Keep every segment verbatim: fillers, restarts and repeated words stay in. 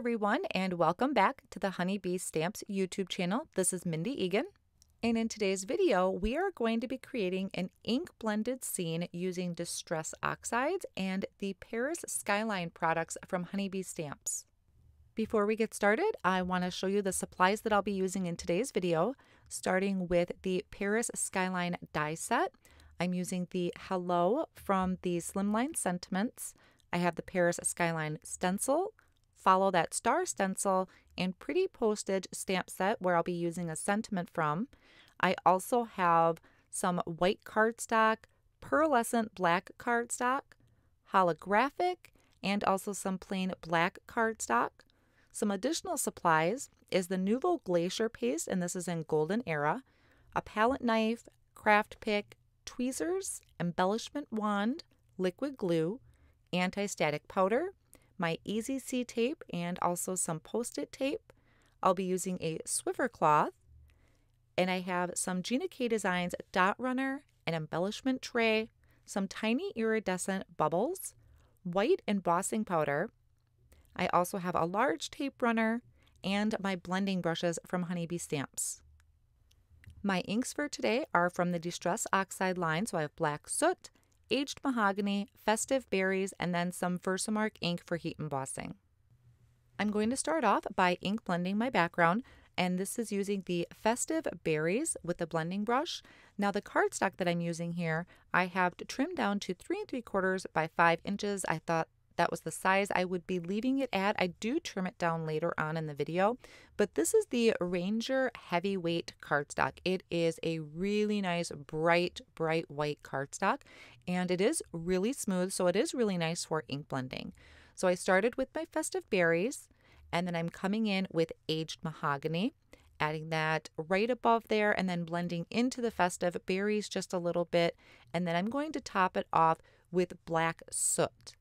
everyone, and welcome back to the Honey Bee Stamps YouTube channel. This is Mindy Eggen, and in today's video, we are going to be creating an ink blended scene using Distress Oxides and the Paris Skyline products from Honey Bee Stamps. Before we get started, I want to show you the supplies that I'll be using in today's video, starting with the Paris Skyline die set. I'm using the Hello from the Slimline Sentiments. I have the Paris Skyline stencil, Follow That Star stencil, and Pretty Postage stamp set where I'll be using a sentiment from. I also have some white cardstock, pearlescent black cardstock, holographic, and also some plain black cardstock. Some additional supplies is the Nuvo Glacier Paste, and this is in Golden Era, a palette knife, craft pick, tweezers, embellishment wand, liquid glue, anti-static powder, my E Z C tape, and also some post-it tape. I'll be using a Swiffer cloth, and I have some Gina K Designs dot runner, an embellishment tray, some tiny iridescent bubbles, white embossing powder. I also have a large tape runner and my blending brushes from Honey Bee Stamps. My inks for today are from the Distress Oxide line, so I have black soot, aged mahogany, festive berries, and then some Versamark ink for heat embossing. I'm going to start off by ink blending my background, and this is using the festive berries with a blending brush. Now the cardstock that I'm using here, I have trimmed down to three and three quarters by five inches. I thought that was the size I would be leaving it at. I do trim it down later on in the video, but this is the Ranger Heavyweight Cardstock. It is a really nice, bright, bright white cardstock, and it is really smooth, so it is really nice for ink blending. So I started with my festive berries, and then I'm coming in with aged mahogany, adding that right above there, and then blending into the festive berries just a little bit, and then I'm going to top it off with black soot.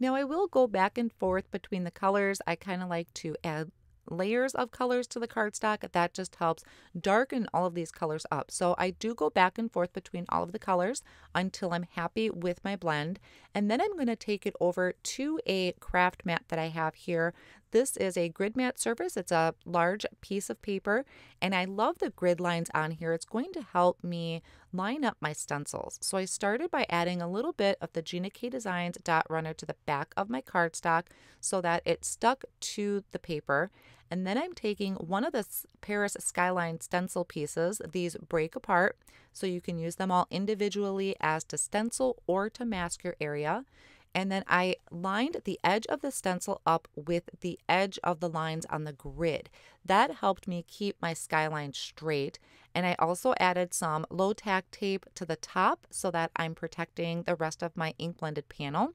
Now I will go back and forth between the colors. I kind of like to add layers of colors to the cardstock. That just helps darken all of these colors up. So I do go back and forth between all of the colors until I'm happy with my blend. And then I'm going to take it over to a craft mat that I have here. This is a grid mat surface. It's a large piece of paper, and I love the grid lines on here. It's going to help me line up my stencils. So I started by adding a little bit of the Gina K Designs dot runner to the back of my cardstock so that it stuck to the paper. And then I'm taking one of the Paris Skyline stencil pieces. These break apart, so you can use them all individually as to stencil or to mask your area. And then I lined the edge of the stencil up with the edge of the lines on the grid. That helped me keep my skyline straight. And I also added some low tack tape to the top so that I'm protecting the rest of my ink blended panel.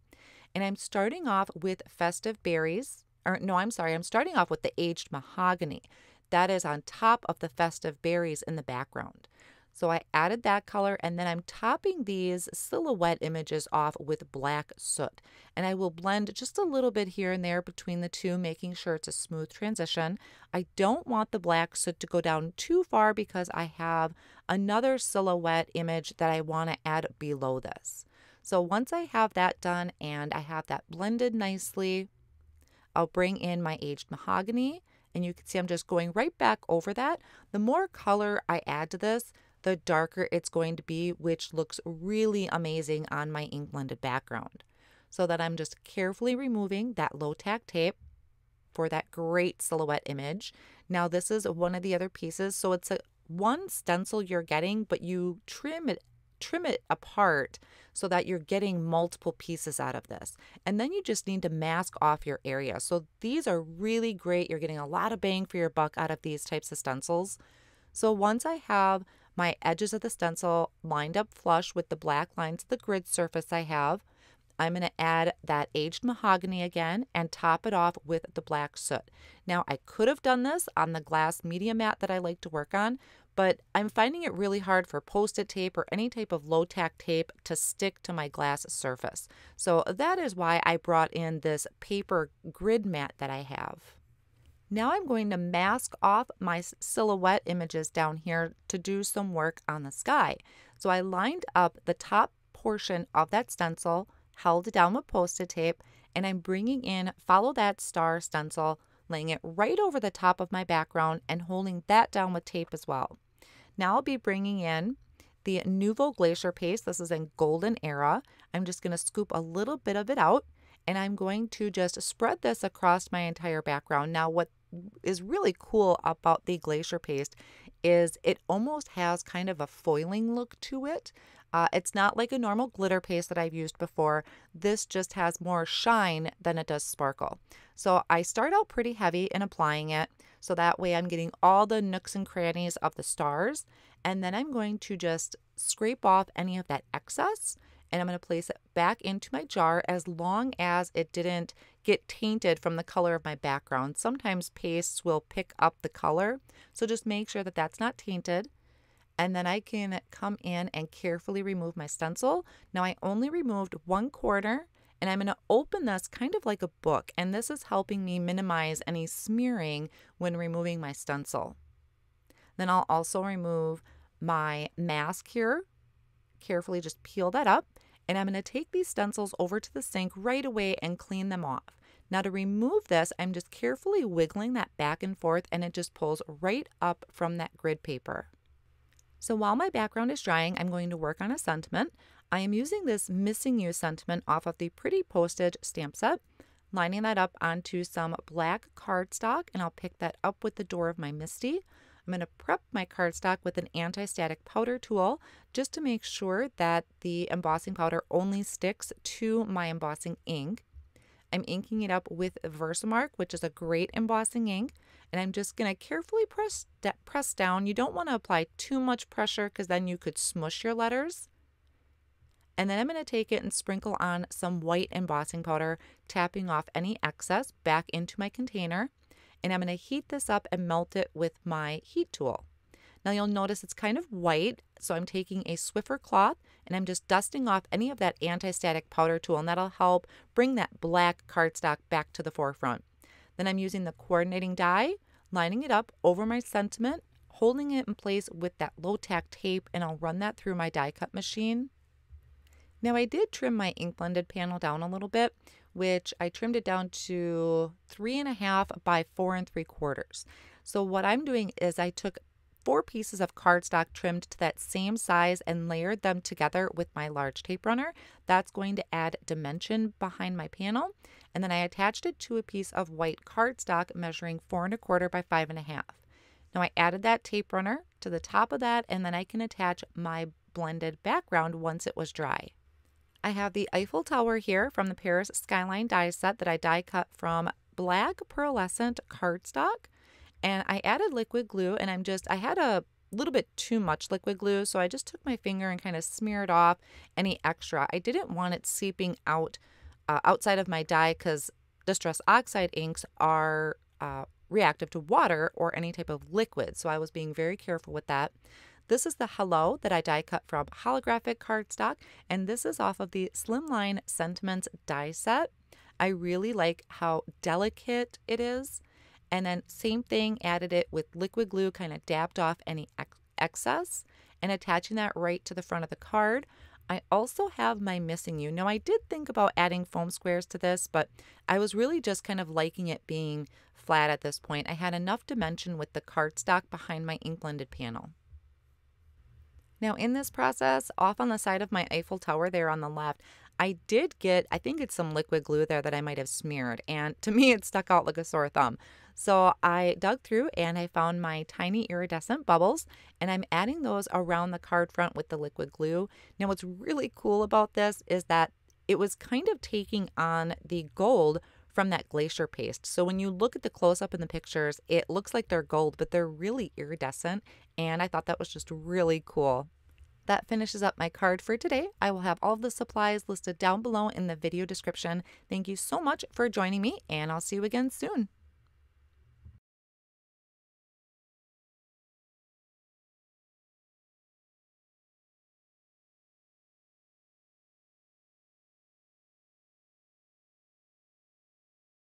And I'm starting off with festive berries, or no, I'm sorry, I'm starting off with the aged mahogany. That is on top of the festive berries in the background. So I added that color, and then I'm topping these silhouette images off with black soot. And I will blend just a little bit here and there between the two, making sure it's a smooth transition. I don't want the black soot to go down too far because I have another silhouette image that I want to add below this. So once I have that done and I have that blended nicely, I'll bring in my aged mahogany, and you can see I'm just going right back over that. The more color I add to this, the darker it's going to be, which looks really amazing on my ink blended background. So that I'm just carefully removing that low tack tape for that great silhouette image. Now this is one of the other pieces, so it's a one stencil you're getting, but you trim it trim it apart so that you're getting multiple pieces out of this. And then you just need to mask off your area. So these are really great. You're getting a lot of bang for your buck out of these types of stencils. So once I have my edges of the stencil lined up flush with the black lines of the grid surface I have, I'm going to add that aged mahogany again and top it off with the black soot. Now I could have done this on the glass media mat that I like to work on, but I'm finding it really hard for post-it tape or any type of low tack tape to stick to my glass surface. So that is why I brought in this paper grid mat that I have. Now I'm going to mask off my silhouette images down here to do some work on the sky. So I lined up the top portion of that stencil, held it down with post-it tape, and I'm bringing in Follow That Star stencil, laying it right over the top of my background and holding that down with tape as well. Now I'll be bringing in the Nuvo Glacier Paste. This is in Golden Era. I'm just going to scoop a little bit of it out, and I'm going to just spread this across my entire background. Now what is really cool about the Glacier Paste is it almost has kind of a foiling look to it. Uh, it's not like a normal glitter paste that I've used before. This just has more shine than it does sparkle. So I start out pretty heavy in applying it, so that way I'm getting all the nooks and crannies of the stars. And then I'm going to just scrape off any of that excess, and I'm going to place it back into my jar as long as it didn't get tainted from the color of my background. Sometimes pastes will pick up the color, so just make sure that that's not tainted. And then I can come in and carefully remove my stencil. Now I only removed one corner, and I'm going to open this kind of like a book, and this is helping me minimize any smearing when removing my stencil. Then I'll also remove my mask here, carefully just peel that up, and I'm going to take these stencils over to the sink right away and clean them off. Now to remove this, I'm just carefully wiggling that back and forth, and it just pulls right up from that grid paper. So while my background is drying, I'm going to work on a sentiment. I am using this Missing You sentiment off of the Pretty Postage stamp set, lining that up onto some black cardstock, and I'll pick that up with the door of my Misti. I'm going to prep my cardstock with an anti-static powder tool just to make sure that the embossing powder only sticks to my embossing ink. I'm inking it up with Versamark, which is a great embossing ink, and I'm just going to carefully press, press down. You don't want to apply too much pressure because then you could smush your letters. And then I'm going to take it and sprinkle on some white embossing powder, tapping off any excess back into my container. And I'm going to heat this up and melt it with my heat tool. Now you'll notice it's kind of white, so I'm taking a Swiffer cloth and I'm just dusting off any of that anti-static powder tool, and that'll help bring that black cardstock back to the forefront. Then I'm using the coordinating die, lining it up over my sentiment, holding it in place with that low-tack tape, and I'll run that through my die cut machine. Now I did trim my ink blended panel down a little bit, which I trimmed it down to three and a half by four and three quarters. So what I'm doing is I took four pieces of cardstock trimmed to that same size and layered them together with my large tape runner. That's going to add dimension behind my panel. And then I attached it to a piece of white cardstock measuring four and a quarter by five and a half. Now I added that tape runner to the top of that, and then I can attach my blended background once it was dry. I have the Eiffel Tower here from the Paris Skyline die set that I die cut from black pearlescent cardstock, and I added liquid glue, and I'm just, I had a little bit too much liquid glue, so I just took my finger and kind of smeared off any extra. I didn't want it seeping out uh, outside of my die because Distress Oxide inks are uh, reactive to water or any type of liquid, so I was being very careful with that. This is the Hello that I die cut from holographic cardstock, and this is off of the Slimline Sentiments die set. I really like how delicate it is. And then same thing, added it with liquid glue, kind of dabbed off any ex excess, and attaching that right to the front of the card. I also have my Missing You. Now I did think about adding foam squares to this, but I was really just kind of liking it being flat at this point. I had enough dimension with the cardstock behind my ink blended panel. Now in this process, off on the side of my Eiffel Tower there on the left, I did get, I think it's some liquid glue there that I might have smeared, and to me it stuck out like a sore thumb. So I dug through and I found my tiny iridescent bubbles, and I'm adding those around the card front with the liquid glue. Now what's really cool about this is that it was kind of taking on the gold from that glacier paste. So when you look at the close-up in the pictures, it looks like they're gold, but they're really iridescent, and I thought that was just really cool. That finishes up my card for today. I will have all of the supplies listed down below in the video description. Thank you so much for joining me, and I'll see you again soon.